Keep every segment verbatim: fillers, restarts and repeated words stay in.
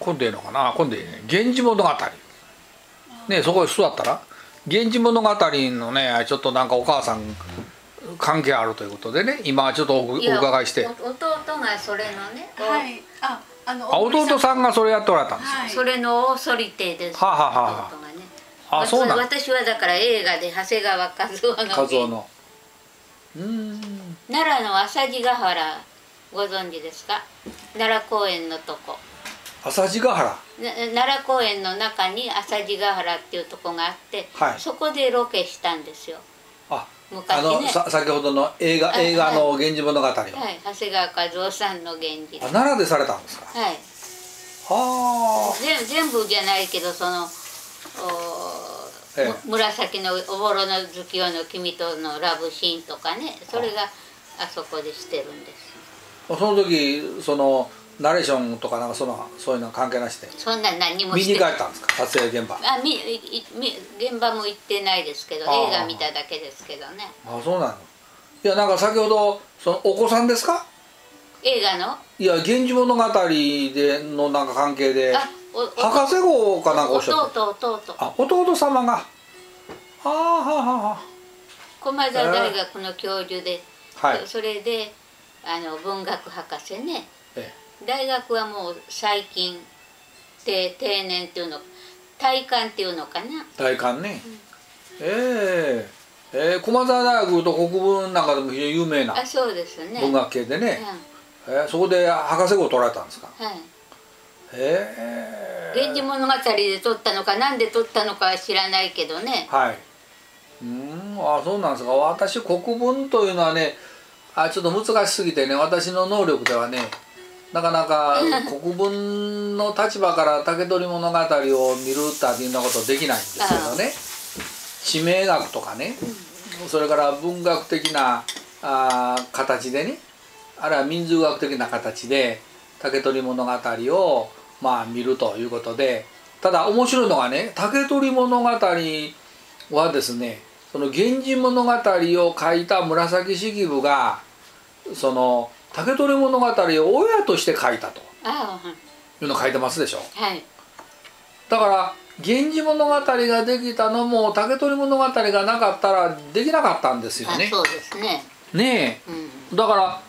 混んでいいのかな、混んでいいね。「源氏物語」ね、そこへ座ったら「源氏物語」のねちょっとなんかお母さん関係あるということでね、今ちょっと お, お伺いして、弟がそれのね、はい、ああの弟さんがそれやっておられたんですよ、はい、それのをソリテです。はあはあはあ、あ、そうなん。私はだから映画で長谷川和夫が和夫の、うん、奈良の朝地ヶ原ご存知ですか？奈良公園のとこ、朝地ヶ原、奈良公園の中に朝地ヶ原っていうとこがあって、はい、そこでロケしたんですよ。あ、昔ね、あのさ先ほどの映画映画の「源氏物語」を、はい、長谷川和夫さんの源氏、奈良でされたんですか？はい、はあ、全部じゃないけどそのお、ええ、紫のおぼろの月夜の君とのラブシーンとかね、それがあそこでしてるんです。あ、その時そのナレーションとかなんかそのそういうの関係なしで、そんな何も見に帰ったんですか、撮影現場？あ、みみ現場も行ってないですけど、映画見ただけですけどね。あ、そうなの。いや、なんか先ほどそのお子さんですか、映画の、いや「源氏物語」でのなんか関係で博士号かなんかおっしゃって、弟弟あ弟様が、はあはあはあ、駒澤大学の教授で、はい、それであの文学博士ね、ええ、大学はもう最近で定年っていうの、退官っていうのかな、退官ね、うん、ええー、えー、駒澤大学と国分なんかでも非常に有名な、あ、そうですね、文学系でね、うん、えー、そこで博士号を取られたんですか？はい、えー、源氏物語で撮ったのかなんで撮ったのかは知らないけどね、はい、うん、あ、そうなんですか。私国文というのはね、あ、ちょっと難しすぎてね、私の能力ではねなかなか国文の立場から「竹取物語」を見るたびんなことできないんですけどね、地名学とかね、それから文学的なあ形でね、あるいは民俗学的な形で「竹取物語」をまあ見るということで、ただ面白いのがね、「竹取物語」はですね、その「源氏物語」を書いた紫式部がその「竹取物語を親として書いたというのを書いてますでしょ、はい、だから「源氏物語」ができたのも「竹取物語」がなかったらできなかったんですよね。そうですね。ねえ、うん、だから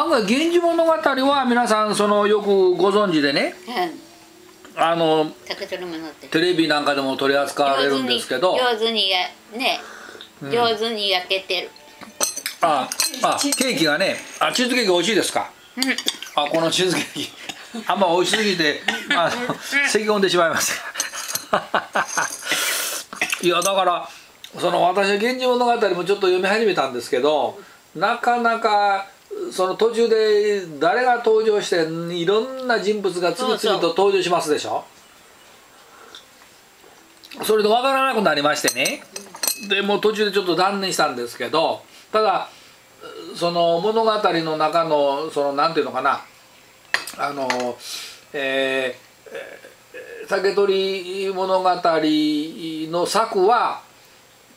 案外「源氏物語」は皆さんそのよくご存知でね、うん、あのテレビなんかでも取り扱われるんですけど、上手にやね、上手に焼けてる。うん、ああ、ケーキがね、あ、チーズケーキ美味しいですか？うん、あ、このチーズケーキあんま美味しすぎてあの咳込んでしまいましたいや、だからその私は「源氏物語」もちょっと読み始めたんですけど、なかなかその途中で誰が登場していろんな人物が次々と登場しますでしょ。それで分からなくなりましてね、でもう途中でちょっと断念したんですけど、ただその物語の中のそのなんていうのかな、あの、えー、竹取物語の作は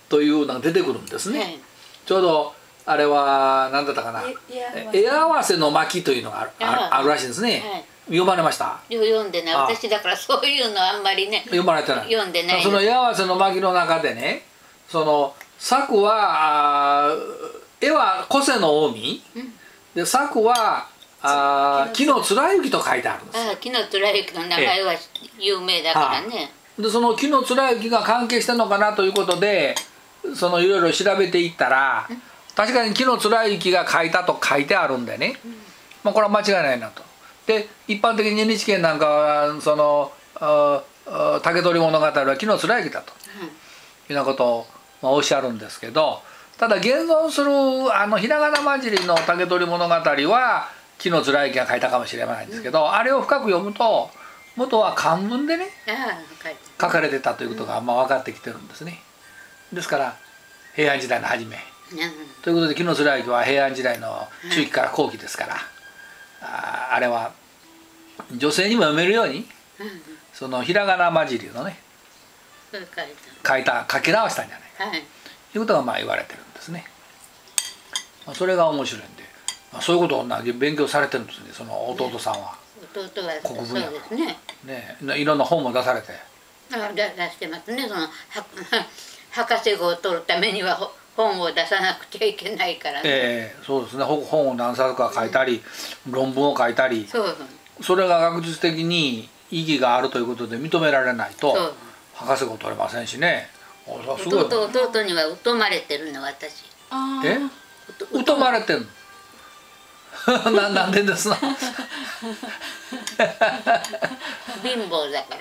というのが出てくるんですね、はい、ちょうどあれは何だったかな「絵合わせの巻」というのがあ る, あ, あるらしいですね、はい、読まれました？読んでない。私だからそういうのあんまりね読まれてない、読んでない。その絵合わせの巻の中でね、その作は絵は古瀬の近江、うん、で作は紀貫之と書いてあるんです。紀貫之の名前は有名だからね、ええ、でその紀貫之が関係したのかなということでそのいろいろ調べていったら、うん、確かに紀貫之が書いたと書いてあるんでね、うん、まあこれは間違いないなと。で一般的に エヌエイチケー なんかはその「竹取物語」は紀貫之だと、うん、いうようなことをまあおっしゃるんですけど、ただ現存するあのひらがな混じりの「竹取物語」は紀貫之が書いたかもしれないんですけど、うん、あれを深く読むと元は漢文でね書かれてたということがまあ分かってきてるんですね。ですから平安時代の初め、うん、ということで紀貫之は平安時代の中期から後期ですから、うん、あ, あれは女性にも読めるように、うん、そのひらがな混じりのね書いた書き直したんじゃないか、はい、ということがまあ言われてるんですね。まあ、それが面白いんで、まあ、そういうことを勉強されてるんですね、その弟さんは。ね、弟が国分そうですね。ね、いろんな本も出されて。あ、出してますね。そのは博士号を取るためには本を出さなくちゃいけないからね。ええ、そうですね。本を何冊か書いたり、うん、論文を書いたり。そうそう。それが学術的に意義があるということで認められないと博士号取れませんしね。あ、すごい。弟、弟には疎まれてるの私。ああ。え？疎まれてる。な, なんでですな。貧乏だか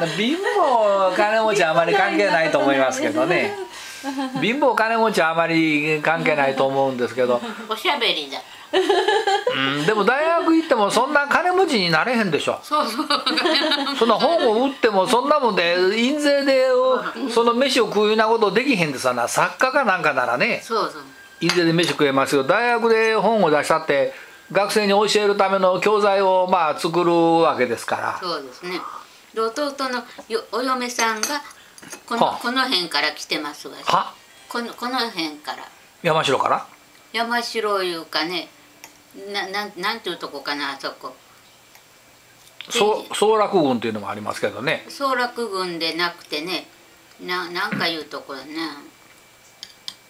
ら。貧乏金持ちはあまり関係ないと思いますけどね。貧乏金持ちはあまり関係ないと思うんですけど。おしゃべりだ。うん、でも大学行ってもそんな金持ちになれへんでしょ。そうそう。そんな本を売ってもそんなもんで印税でその飯を食うようなことできへんですわな。作家かなんかならね。そうそう。印税で飯食えますよ。大学で本を出したって学生に教えるための教材をまあ作るわけですから。そうですね。弟のお嫁さんがこのこの辺から来てますわ。は？このこの辺から。山城から？山城いうかね、ななんなんていうとこかなあそこ。そう総楽郡っていうのもありますけどね。総楽郡でなくてね、ななんかいうとこだね。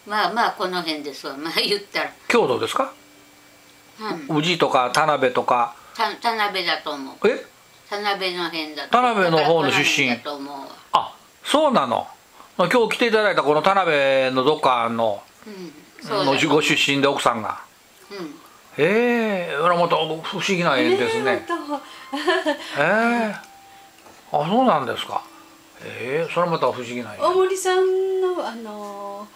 まあまあこの辺ですわ。まあ言ったら郷土ですか。宇治とか田辺とか。田辺だと思う。え？田辺の辺だと。田辺の方の出身。あ、そうなの。今日来ていただいたこの田辺のどっかのご出身で奥さんが。ええ、それまた不思議な縁ですね。ええ、あ、そうなんですか。ええ、それまた不思議な縁。大森さんのあの。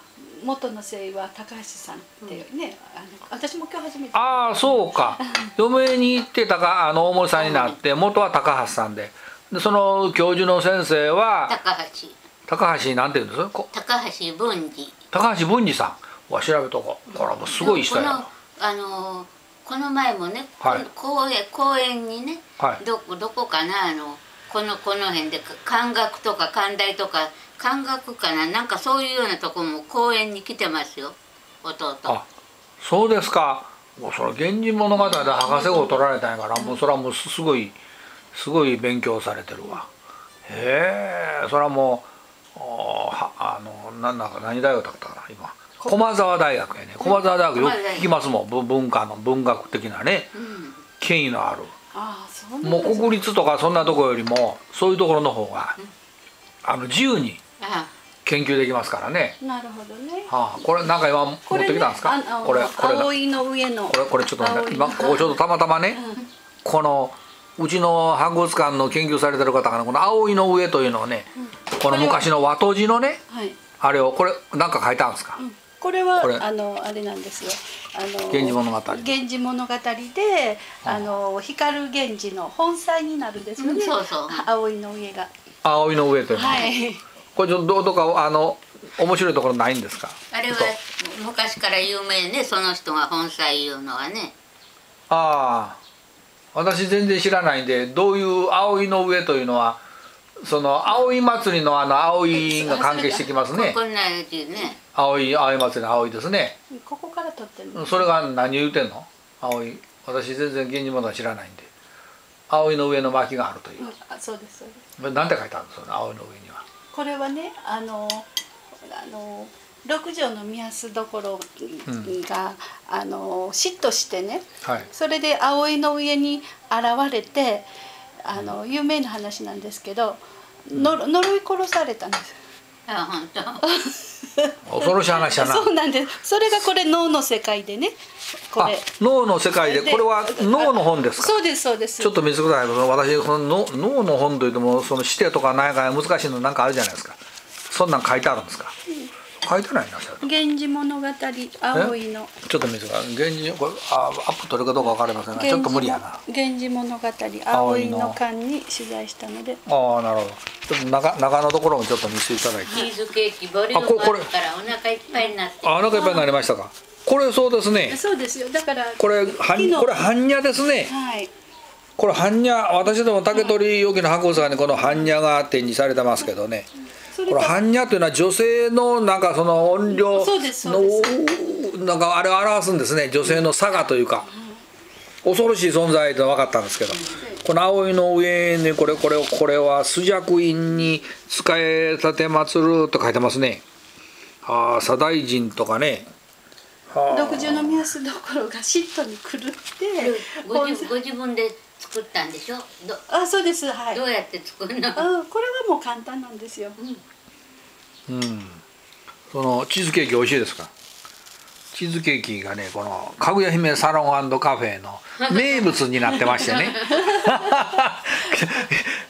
元の姓は高橋さんっていうね、あの私も今日初めて。ああ、そうか。嫁に行って高あの大森さんになって元は高橋さんで、でその教授の先生は高橋高橋なんていうんですか。高橋文治高橋文治さんは調べとこ。これもすごい人や。あのこの前もね、公園公園にね、どこどこかなあのこのこの辺で漢学とか漢大とか。漢学かな、なんかそういうようなとこも公園に来てますよ、弟。あ、そうですか。もうそれ源氏物語で博士号取られたんやから、もうそれはもうすごいすごい勉強されてるわ。へえ、それはもうあのなんだか何大学だったかな今。駒沢大学やね。駒沢大学よく聞きますもん。文化の文学的なね、権威のある。もう国立とかそんなとこよりもそういうところの方があの自由に。研究できますからね。なるほどね。はあ、これなんか今持ってきたんですか。これこれ葵の上の。これこれちょっと今ここちょっとたまたまね、このうちの博物館の研究されてる方がこの葵の上というのをね、この昔の和とじのね、あれをこれなんか書いたんですか。これはあのあれなんですよ。あの源氏物語。源氏物語であの光源氏の本妻になるんですよね。そうそう。葵の上が。葵の上というのは。はい。これどうとかあの面白いところないんですか。あれは昔から有名ね、その人が本妻いうのはね。ああ、私全然知らないんで、どういう葵の上というのはその葵祭りのあの葵が関係してきますね。こんなうちね。葵葵祭りの葵ですね。ここから取ってるの。それが何言うてんの？葵、私全然源氏物は知らないんで、葵の上の巻があるという。うん、あ、そうですそうです。なんて書いてあるんですか、葵の上には。これはね、あのあの六条の御息所が、うん、あの嫉妬してね、はい、それで葵の上に現れて、あの、うん、有名な話なんですけど、うん、の呪い殺されたんです。あ、本当。恐ろしい話だな。そうなんです。それがこれ脳の世界でね、これ脳の世界でこれは脳の本ですか。そうですそうです。ちょっと見つけたいけど、私その脳の本というともその指定とかないから難しいのなんかあるじゃないですか。そんなん書いてあるんですか。書いてないなそれ。源氏物語葵の。ちょっと見つけた。源氏これあアップ取るかどうかわかりませんが、ちょっと無理やな。源氏物語葵の巻に取材したので。ああ、なるほど。ちょっと長長のところもちょっと見せていただいて。チーズケーキボリュームがあるからお腹いっぱいになって。あ、お腹いっぱいになりましたか。これそうですね。そうですよ。だからこれはんこれ般若ですね。はい。これ般若、私ども竹取容器の博物館にこの般若が展示されてますけどね。これ般若というのは女性のなんかその音量のなんかあれを表すんですね。女性の差がというか。恐ろしい存在と分かったんですけど、この葵の上にこれこれをこれは朱雀院に仕え立てまつると書いてますね。ああ、左大臣とかね。六十の目安どころが嫉妬に狂ってご自ご自分で作ったんでしょ。あ、そうです。はい。どうやって作るの？あ、これはもう簡単なんですよ。うん。うん。そのチーズケーキ美味しいですか？チーズケーキがね、このかぐや姫サロン&カフェの名物になってましてね。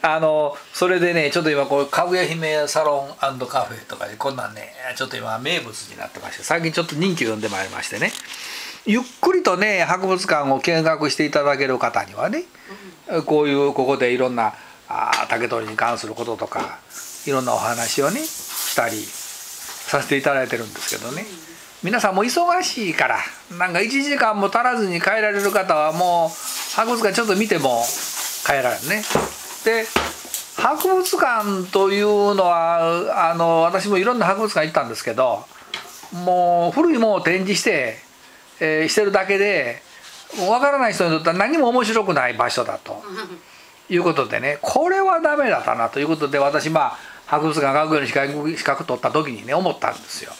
あのそれでね、ちょっと今こうかぐや姫サロン&カフェとかでこんなんね、ちょっと今名物になってまして、最近ちょっと人気を呼んでまいりましてね、ゆっくりとね博物館を見学していただける方にはね、こういうここでいろんなあ竹取に関することとかいろんなお話をねしたりさせていただいてるんですけどね。皆さんも忙しいから、なんかいちじかんも足らずに帰られる方はもう博物館ちょっと見ても帰られるね。で、博物館というのはあの私もいろんな博物館行ったんですけど、もう古いものを展示して、えー、してるだけでわからない人にとっては何も面白くない場所だということでね、これはダメだったなということで、私まあ博物館学業の資格取った時にね思ったんですよ。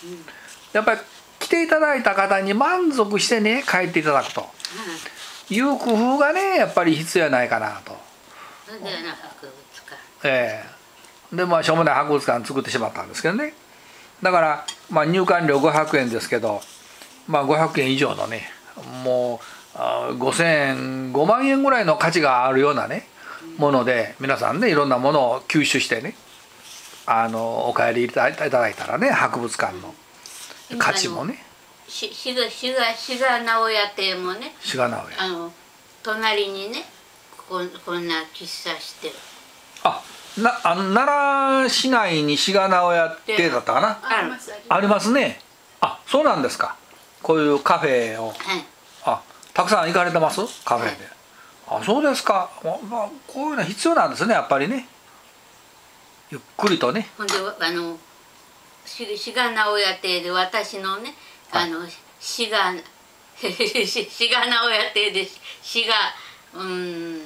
やっぱり来ていただいた方に満足してね帰っていただくという工夫がねやっぱり必要やないかなと。ええ、でまあしょうもない博物館作ってしまったんですけどね。だから、まあ、入館料ごひゃくえんですけど、まあ、ごひゃくえん以上のねもうごせんえんごまんえんぐらいの価値があるようなねもので、皆さんねいろんなものを吸収してねあのお帰りいただいたらね博物館の価値もね、志賀直哉邸もね、志賀直哉あの隣にねこ ん, こんな喫茶してる。あなあの奈良市内に志賀直哉邸だったかな、あ り, ますありますね。あ、そうなんですか。こういうカフェを、はい、あたくさん行かれてますカフェで、はい、あそうですか、まあ、こういうの必要なんですねやっぱりね、ゆっくりとね。ほんであの志賀直哉邸で私のねあの志賀志賀直哉邸で志賀うん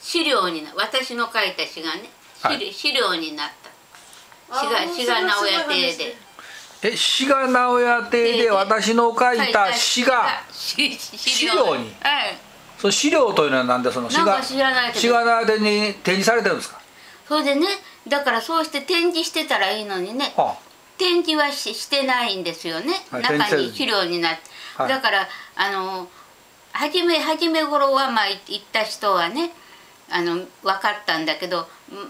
資料にな私の書いた詩がね、はい、資料になった志賀直哉邸で、え志賀直哉邸で私の書いた詩が資料に、はい、その資料というのは何でその志賀直哉邸に展示されてるんですか。それでねだからそうして展示してたらいいのにね、はあ、展示は し, してないんですよね、はい、中に資料になって、はい、だからあの初め初め頃はまあ行った人はねあの分かったんだけど、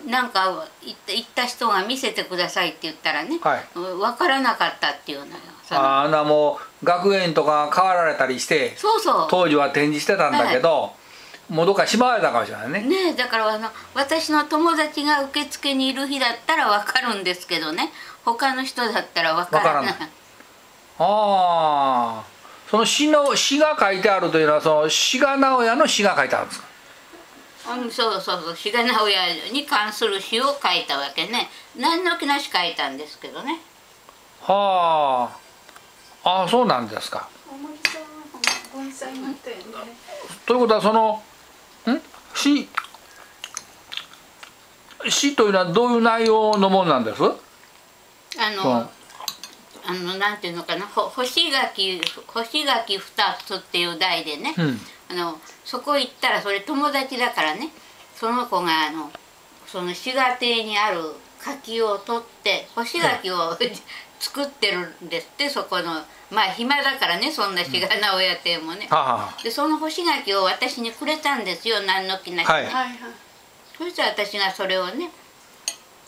なんか行った人が見せてくださいって言ったらね、はい、分からなかったっていうのよ。ああもう学園とか変わられたりしてそうそう当時は展示してたんだけど、はい、もうどっかしまわれたかもしれないね。ねえ、だからあの私の友達が受付にいる日だったら分かるんですけどね、他の人だったら分からない。ああ、その詩の詩が書いてあるというのはその志賀直哉の詩が書いてあるんですか。うん、そうそうそう、志賀直哉に関する詩を書いたわけね。何の気なし書いたんですけどね。はあ、ああそうなんですか。盆栽になったよね。ということはその。ん詩詩というのはどういう内容のものなんです？あのあのなんていうのかな、ほ干し柿干し柿ふたつっていう題でね、うん、あのそこ行ったらそれ友達だからね、その子があのその志賀邸にある柿を取って干し柿を、はい、作ってるんですって。そこのまあ暇だからね、そんな志賀直哉邸もね、うん、はあ、でその干し柿を私にくれたんですよ、何の気なしね、はいはい、そしたら私がそれをね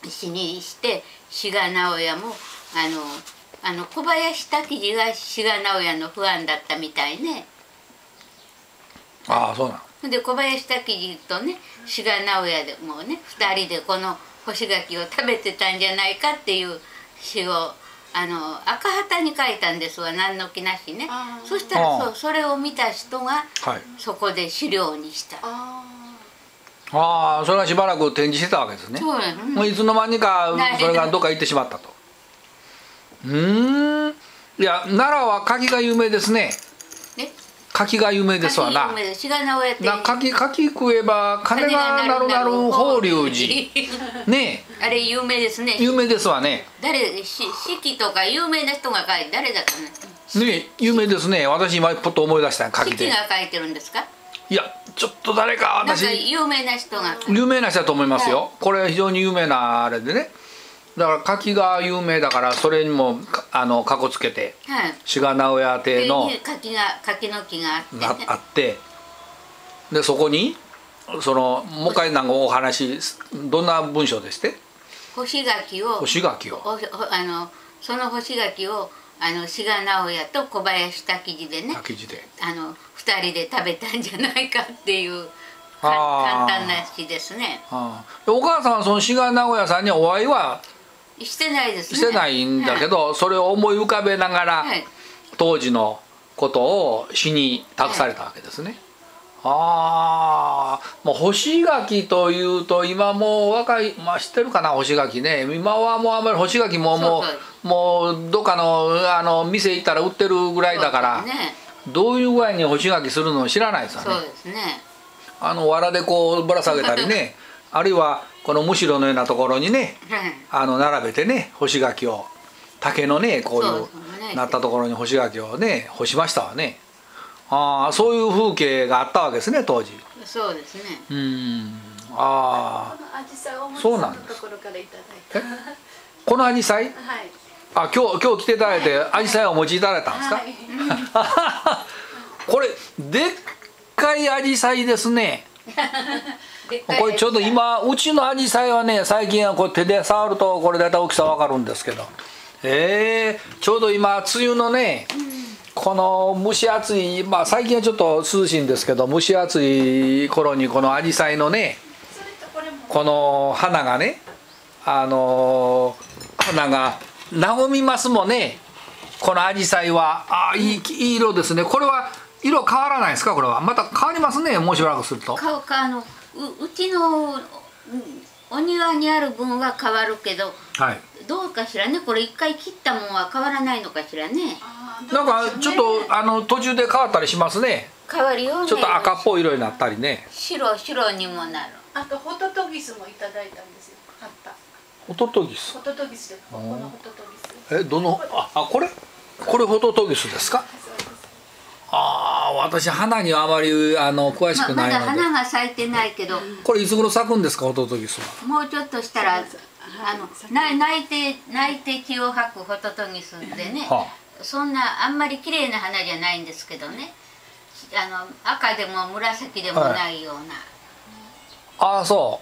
詩にして志賀直哉もあのあの小林滝次が志賀直哉のファンだったみたいね。ああそうなの。で小林滝次とね志賀直哉でもうねふたりでこの干し柿を食べてたんじゃないかっていう詩をあの赤旗に書いたんですわ、何の気なしね。そしたら そ, それを見た人がそこで資料にした。ああ、それはしばらく展示してたわけですね。そうです、うん、もういつの間にかそれがどっか行ってしまったと。うん、いや奈良は柿が有名ですね。え柿が有名ですわな。柿柿食えば金がなるなる法隆寺ねえ。あれ有名ですね。有名ですわね。誰し四季とか有名な人が書いて誰だったの。ねえ有名ですね。私今ポッと思い出した柿で。四季が書いてるんですか。いやちょっと誰か私。なんか有名な人が。有名な人だと思いますよ。はい、これ非常に有名なあれでね。だから柿が有名だからそれにもあのかこつけて、はい、志賀直哉邸の柿が柿の木があって、あってでそこにそのもう一回なんかお話どんな文章でして干し柿を干し柿をあのその干し柿をあの志賀直哉と小林滝次でね滝次であの二人で食べたんじゃないかっていう。簡単な詩ですね。お母さんはその志賀直哉さんにお会いはしてないですね。してないんだけど、はい、それを思い浮かべながら、はい、当時のことを詩に託されたわけですね。はい、ああ、もう干し柿というと今もう若いまあ知ってるかな干し柿ね。今はもうあんまり干し柿ももうもうどっかのあの店行ったら売ってるぐらいだから、ね、どういう具合に干し柿するのを知らないですよね。そうですね。あの藁でこうぶら下げたりねあるいはこのむしろのようなところにねあの並べてね干し柿を竹のねこういうなったところに干し柿をね干しましたわね。ああそういう風景があったわけですね当時。そうですね。うん、ああそうなんです。このアジサイ、あ今日今日来ていただいてアジサイをお持ちいただいたんですか。これででっかいアジサイですね。これちょっと今うちのアジサイはね最近はこう手で触るとこれだいたい大きさわかるんですけど、えー、ちょうど今梅雨のねこの蒸し暑い、まあ、最近はちょっと涼しいんですけど蒸し暑い頃にこのアジサイのねこの花がねあの花が和みますもね。このアジサイはああいい色ですね。これは色変わらないですか。これはまた変わりますね。もうしばらくするとかかあの う, うちのお庭にある分は変わるけど、はい、どうかしらね。これ一回切ったもんは変わらないのかしらね。なんかちょっとあの途中で変わったりしますね。変わるよね。ちょっと赤っぽい色になったりね。白白にもなる。あとホトトギスもいただいたんですよ。買ったホトトギス。ホトトギスです。ここのホトトギス。えどのああこれこれホトトギスですか。ああ私花にはあまりあの詳しくないので ま, まだ花が咲いてないけど、これいつ頃咲くんですか。ホトトギスはもうちょっとしたらあの泣いて泣いて血を吐くホトトギスでね、はあ、そんなあんまり綺麗な花じゃないんですけどね、あの赤でも紫でもないような、はい、ああそ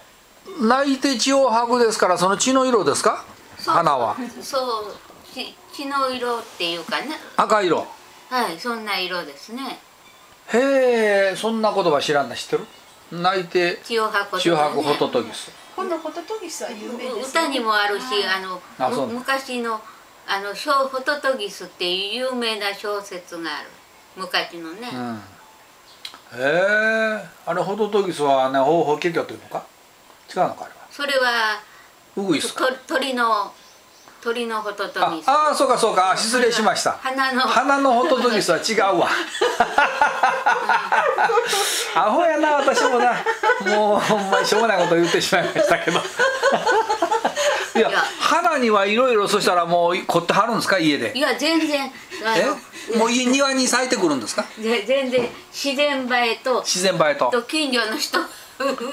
う泣いて血を吐くですからその血の色ですか。花はそう血の色っていうかね赤色、はい、そんな色ですね。へえ、そんな言葉知らんな、知ってる。泣いて血を吐くホトトギス。このホトトギスは有名です。歌にもあるし、あの昔のあの小ホトトギスっていう有名な小説がある。昔のね。へえ、あれホトトギスはね、ホウホウケキョというのか。違うのかあれは。それはウグイスか。鳥の。鳥のホトトギス。ああ、そうかそうか、失礼しました。花の花のホトトギスは違うわ。アホやな、私もな。もうほんまにしょうもないこと言ってしまいましたけど。いや、花にはいろいろ、そしたらもう凝ってはるんですか、家で。いや、全然。え、もう庭に咲いてくるんですか。全然、自然映えと。自然映えと。と近所の人、植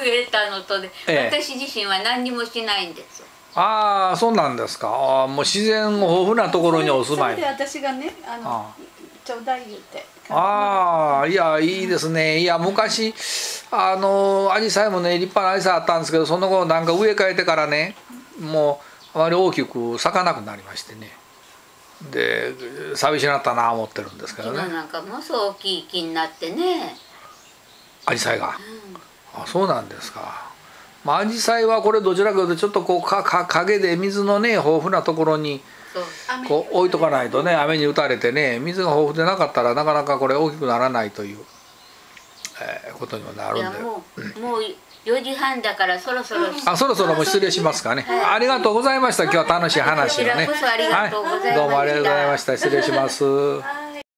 えたのとで、私自身は何にもしないんです。ああそうなんですか。ああもう自然豊富なところにお住まいで、私がねあのああちょうだい言うて。ああいやいいですね。いや昔あのアジサイもね立派なアジサイあったんですけど、その後なんか植え替えてからねもうあまり大きく咲かなくなりましてね、で寂しなったなあ思ってるんですけどね。なんかもうそう大きい木になってねアジサイが、うん、あそうなんですか。まあアジサイはこれどちらかというとちょっとこうかか陰で水のね豊富なところにこう置いとかないとね、雨に打たれてね水が豊富でなかったらなかなかこれ大きくならないという、えー、ことにもなるんで。いやもう、もうよじはんだからそろそろあそろそろもう失礼しますかね、はい、ありがとうございました。今日は楽しい話をね、はい、どうもありがとうございました。失礼します。